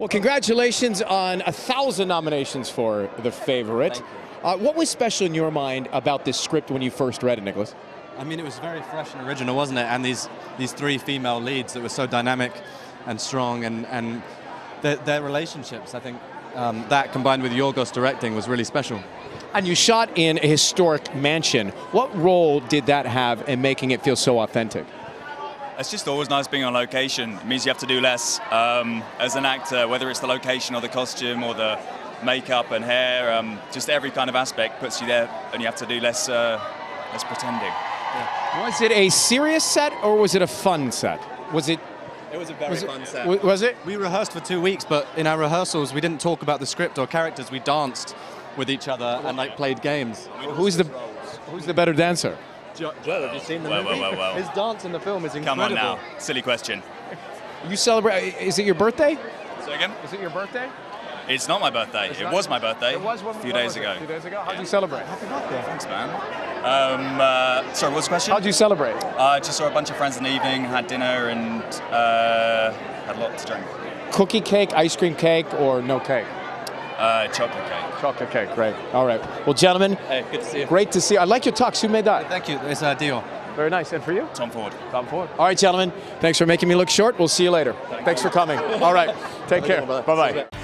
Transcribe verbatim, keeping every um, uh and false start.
Well, congratulations on a thousand nominations for The Favourite. Uh, what was special in your mind about this script when you first read it, Nicholas? I mean, it was very fresh and original, wasn't it? And these these three female leads that were so dynamic and strong, and and their, their relationships. I think um, that combined with Yorgos directing was really special. And you shot in a historic mansion. What role did that have in making it feel so authentic? It's just always nice being on location. It means you have to do less um, as an actor, whether it's the location or the costume or the makeup and hair. Um, just every kind of aspect puts you there, and you have to do less, uh, less pretending. Yeah. Was it a serious set or was it a fun set? Was it? It was a very was fun it, set. Was it? We rehearsed for two weeks, but in our rehearsals we didn't talk about the script or characters. We danced with each other and like played games. I mean, who's the Who's the better dancer? Joe, have you seen the well, movie? Well, well, well. His dance in the film is incredible. Come on now, silly question. You celebrate, is it your birthday? Say again? Is it your birthday? It's not my birthday. It's it was my birthday it was when, a few days ago. A few days ago? How'd yeah. you celebrate? Happy birthday. Thanks, man. Um, uh, sorry, what was the question? How'd you celebrate? I uh, just saw a bunch of friends in the evening, had dinner, and uh, had a lot to drink. Cookie cake, ice cream cake, or no cake? Uh, chocolate cake. Chocolate cake, great. All right. Well, gentlemen, hey, good to see you. Great to see you. I like your talks. Who made that? Thank you. It's a deal. Very nice. And for you? Tom Ford. Tom Ford. All right, gentlemen. Thanks for making me look short. We'll see you later. Thank thanks you. for coming. All right. Take care. Bye-bye.